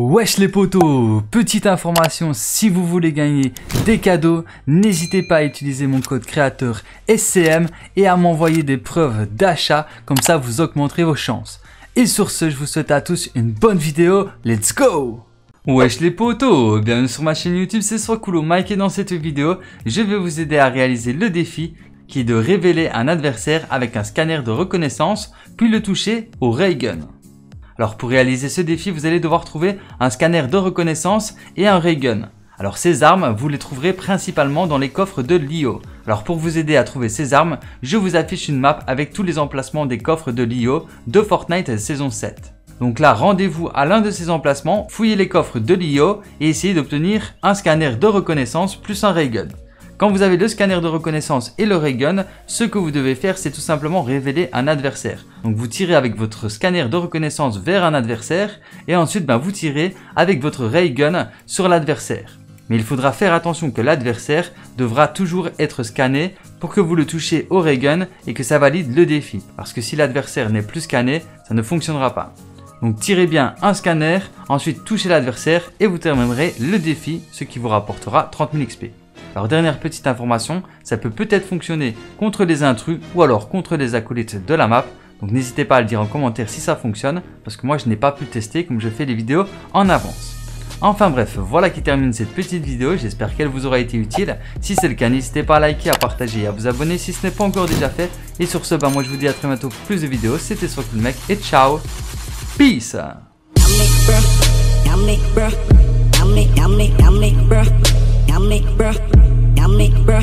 Wesh les potos, petite information, si vous voulez gagner des cadeaux, n'hésitez pas à utiliser mon code créateur SCM et à m'envoyer des preuves d'achat, comme ça vous augmenterez vos chances. Et sur ce, je vous souhaite à tous une bonne vidéo, let's go! Wesh les potos, bienvenue sur ma chaîne YouTube, c'est Soiscool Mike et dans cette vidéo, je vais vous aider à réaliser le défi qui est de révéler un adversaire avec un scanner de reconnaissance, puis le toucher au Railgun. Alors pour réaliser ce défi, vous allez devoir trouver un scanner de reconnaissance et un Railgun. Alors ces armes, vous les trouverez principalement dans les coffres de l'IO. Alors pour vous aider à trouver ces armes, je vous affiche une map avec tous les emplacements des coffres de l'IO de Fortnite saison 7. Donc là, rendez-vous à l'un de ces emplacements, fouillez les coffres de l'IO et essayez d'obtenir un scanner de reconnaissance plus un Railgun. Quand vous avez le scanner de reconnaissance et le Railgun, ce que vous devez faire, c'est tout simplement révéler un adversaire. Donc vous tirez avec votre scanner de reconnaissance vers un adversaire et ensuite vous tirez avec votre Railgun sur l'adversaire. Mais il faudra faire attention que l'adversaire devra toujours être scanné pour que vous le touchiez au Railgun et que ça valide le défi. Parce que si l'adversaire n'est plus scanné, ça ne fonctionnera pas. Donc tirez bien un scanner, ensuite touchez l'adversaire et vous terminerez le défi, ce qui vous rapportera 30 000 XP. Alors dernière petite information, ça peut peut-être fonctionner contre les intrus ou alors contre les acolytes de la map. Donc n'hésitez pas à le dire en commentaire si ça fonctionne, parce que moi je n'ai pas pu tester comme je fais les vidéos en avance. Enfin bref, voilà qui termine cette petite vidéo, j'espère qu'elle vous aura été utile. Si c'est le cas, n'hésitez pas à liker, à partager et à vous abonner si ce n'est pas encore déjà fait. Et sur ce, moi je vous dis à très bientôt pour plus de vidéos, c'était Soiscool Mec et ciao, peace. I'm make bruh.